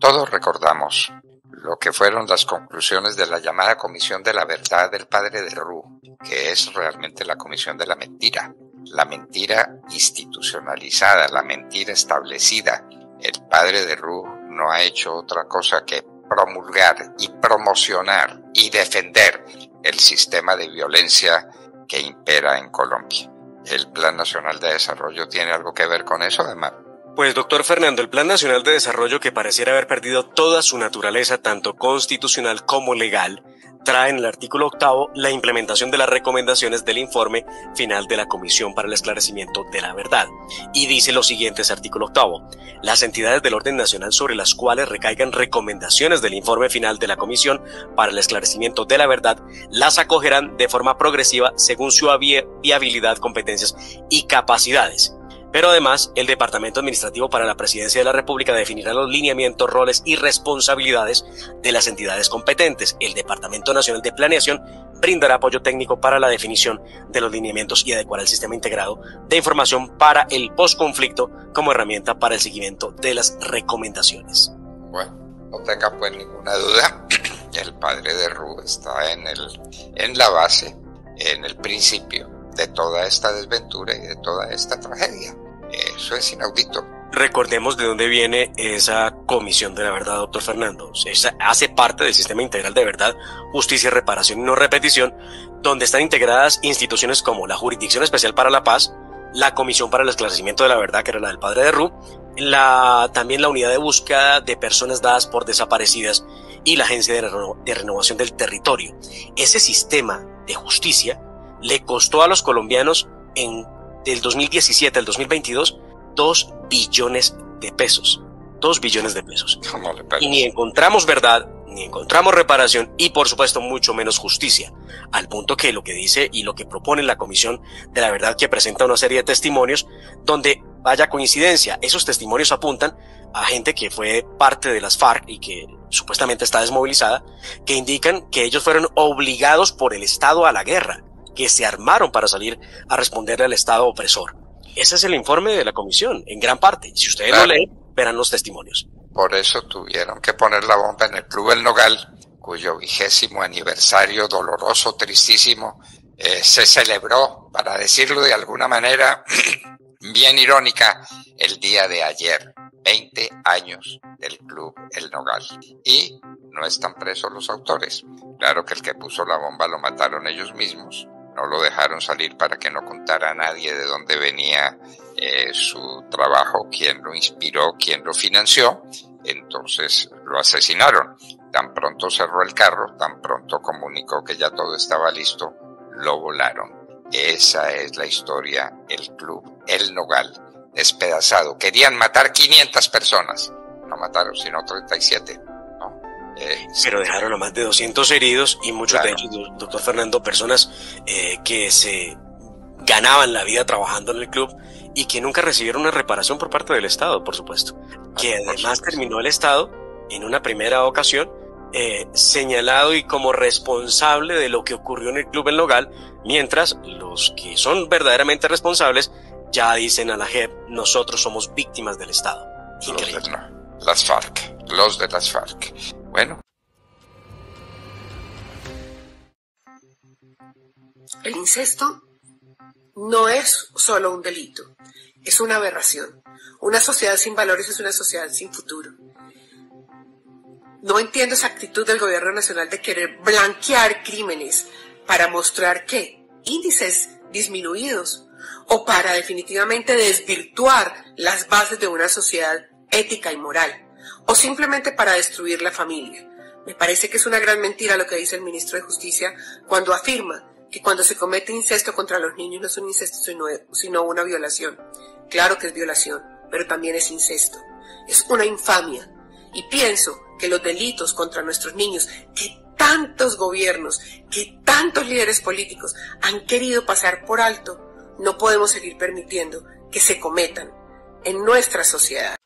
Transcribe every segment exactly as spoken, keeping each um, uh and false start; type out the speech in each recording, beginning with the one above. Todos recordamos lo que fueron las conclusiones de la llamada Comisión de la Verdad del Padre de Roux, que es realmente la Comisión de la Mentira, la mentira institucionalizada, la mentira establecida. El Padre de Roux no ha hecho otra cosa que promulgar y promocionar y defender el sistema de violencia que impera en Colombia. ¿El Plan Nacional de Desarrollo tiene algo que ver con eso, además? Pues, doctor Fernando, el Plan Nacional de Desarrollo, que pareciera haber perdido toda su naturaleza, tanto constitucional como legal, trae en el artículo octavo la implementación de las recomendaciones del informe final de la Comisión para el Esclarecimiento de la Verdad. Y dice lo siguiente ese artículo octavo: las entidades del orden nacional sobre las cuales recaigan recomendaciones del informe final de la Comisión para el Esclarecimiento de la Verdad las acogerán de forma progresiva según su viabilidad, competencias y capacidades. Pero además, el Departamento Administrativo para la Presidencia de la República definirá los lineamientos, roles y responsabilidades de las entidades competentes. El Departamento Nacional de Planeación brindará apoyo técnico para la definición de los lineamientos y adecuará el sistema integrado de información para el posconflicto como herramienta para el seguimiento de las recomendaciones. Bueno, no tenga pues ninguna duda, el Padre de Roux está en, el, en la base, en el principio de toda esta desventura y de toda esta tragedia. Eso es inaudito. Recordemos de dónde viene esa Comisión de la Verdad, doctor Fernando. Esa hace parte del Sistema Integral de Verdad, Justicia, Reparación y No Repetición, donde están integradas instituciones como la Jurisdicción Especial para la Paz, la Comisión para el Esclarecimiento de la Verdad, que era la del Padre de Roux, la, también la Unidad de Búsqueda de Personas dadas por Desaparecidas y la Agencia de, Reno, de Renovación del Territorio. Ese sistema de justicia le costó a los colombianos en, del dos mil diecisiete al dos mil veintidós dos billones de pesos. dos billones de pesos. Y ni encontramos verdad, ni encontramos reparación y por supuesto mucho menos justicia. Al punto que lo que dice y lo que propone la Comisión de la Verdad, que presenta una serie de testimonios donde, vaya coincidencia, esos testimonios apuntan a gente que fue parte de las FARC y que supuestamente está desmovilizada, que indican que ellos fueron obligados por el Estado a la guerra, que se armaron para salir a responderle al Estado opresor. Ese es el informe de la Comisión, en gran parte. Si ustedes claro. lo leen, verán los testimonios. Por eso tuvieron que poner la bomba en el Club El Nogal, cuyo vigésimo aniversario doloroso, tristísimo, eh, se celebró, para decirlo de alguna manera bien irónica, el día de ayer. veinte años del Club El Nogal. Y no están presos los autores. Claro que el que puso la bomba lo mataron ellos mismos. No lo dejaron salir para que no contara a nadie de dónde venía eh, su trabajo, quién lo inspiró, quién lo financió. Entonces lo asesinaron. Tan pronto cerró el carro, tan pronto comunicó que ya todo estaba listo, lo volaron. Esa es la historia del Club El Nogal, despedazado. Querían matar quinientas personas. No mataron, sino treinta y siete. Pero dejaron a más de doscientos heridos y muchos claro. de ellos, doctor Fernando, personas eh, que se ganaban la vida trabajando en el club y que nunca recibieron una reparación por parte del Estado, por supuesto. Ah, que además terminó el Estado en una primera ocasión eh, señalado y como responsable de lo que ocurrió en el Club El Nogal, mientras los que son verdaderamente responsables ya dicen a la JEP: nosotros somos víctimas del Estado. Increíble. Los de, no, las FARC, los de las FARC. Bueno. El incesto no es solo un delito, es una aberración. Una sociedad sin valores es una sociedad sin futuro. No entiendo esa actitud del gobierno nacional de querer blanquear crímenes para mostrar que índices disminuidos o para definitivamente desvirtuar las bases de una sociedad ética y moral, o simplemente para destruir la familia. Me parece que es una gran mentira lo que dice el ministro de Justicia cuando afirma que cuando se comete incesto contra los niños no es un incesto sino, sino una violación. Claro que es violación, pero también es incesto. Es una infamia. Y pienso que los delitos contra nuestros niños, que tantos gobiernos, que tantos líderes políticos han querido pasar por alto, no podemos seguir permitiendo que se cometan en nuestra sociedad.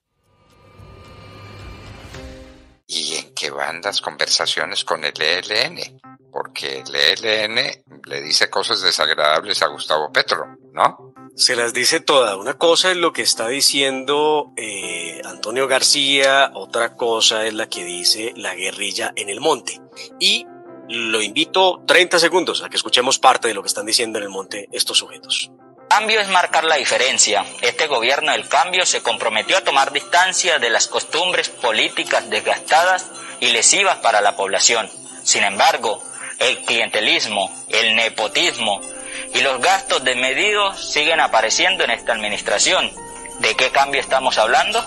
¿Y en qué van las conversaciones con el E L N, porque el E L N le dice cosas desagradables a Gustavo Petro, ¿no? Se las dice toda. Una cosa es lo que está diciendo eh, Antonio García, otra cosa es la que dice la guerrilla en el monte. Y lo invito treinta segundos a que escuchemos parte de lo que están diciendo en el monte estos sujetos. Cambio es marcar la diferencia. Este gobierno del cambio se comprometió a tomar distancia de las costumbres políticas desgastadas y lesivas para la población. Sin embargo, el clientelismo, el nepotismo y los gastos desmedidos siguen apareciendo en esta administración. ¿De qué cambio estamos hablando?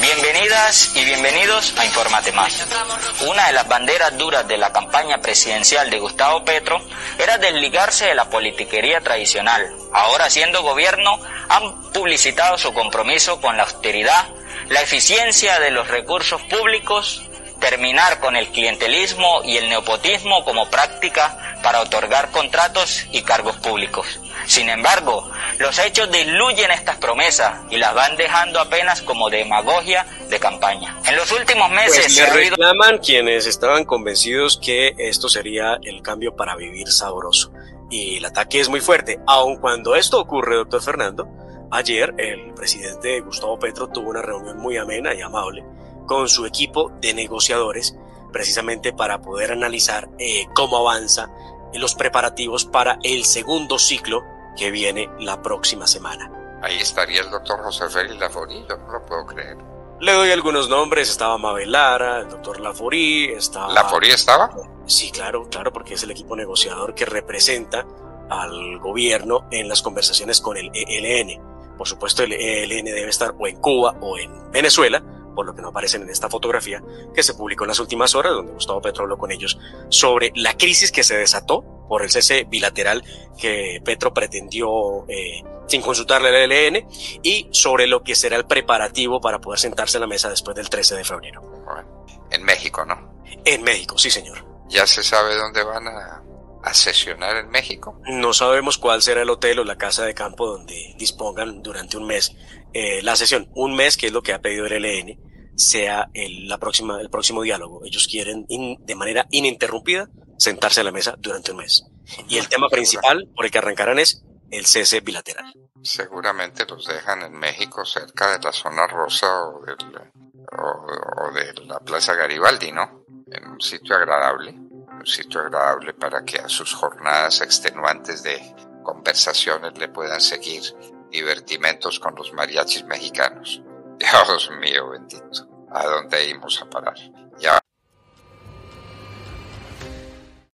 Bienvenidas y bienvenidos a Infórmate Más. Una de las banderas duras de la campaña presidencial de Gustavo Petro era desligarse de la politiquería tradicional. Ahora, siendo gobierno, han publicitado su compromiso con la austeridad, la eficiencia de los recursos públicos, terminar con el clientelismo y el nepotismo como práctica para otorgar contratos y cargos públicos. Sin embargo, los hechos diluyen estas promesas y las van dejando apenas como demagogia de campaña. En los últimos meses pues se ha habido... reclaman quienes estaban convencidos que esto sería el cambio para vivir sabroso. Y el ataque es muy fuerte, aun cuando esto ocurre, doctor Fernando. Ayer el presidente Gustavo Petro tuvo una reunión muy amena y amable con su equipo de negociadores, precisamente para poder analizar eh, cómo avanza los preparativos para el segundo ciclo que viene la próxima semana. Ahí estaría el doctor José Félix Lafori, yo no lo puedo creer. Le doy algunos nombres, estaba Mabel Lara, el doctor Lafori, estaba... ¿Lafori estaba? Sí, claro, claro, porque es el equipo negociador que representa al gobierno en las conversaciones con el E L N. Por supuesto, el E L N debe estar o en Cuba o en Venezuela, por lo que no aparecen en esta fotografía que se publicó en las últimas horas, donde Gustavo Petro habló con ellos sobre la crisis que se desató por el cese bilateral que Petro pretendió eh, sin consultarle al E L N, y sobre lo que será el preparativo para poder sentarse a la mesa después del trece de febrero. Bueno, en México, ¿no? En México, sí, señor. ¿Ya se sabe dónde van a, a sesionar en México? No sabemos cuál será el hotel o la casa de campo donde dispongan durante un mes eh, la sesión. Un mes, que es lo que ha pedido el E L N, sea el, la próxima, el próximo diálogo. Ellos quieren in, de manera ininterrumpida sentarse a la mesa durante un mes. Y el tema principal por el que arrancarán es el cese bilateral. Seguramente los dejan en México, cerca de la zona rosa o, del, o, o de la Plaza Garibaldi, ¿no? En un sitio agradable, un sitio agradable para que a sus jornadas extenuantes de conversaciones le puedan seguir divertimentos con los mariachis mexicanos. Dios mío bendito, ¿a dónde íbamos a parar? Ya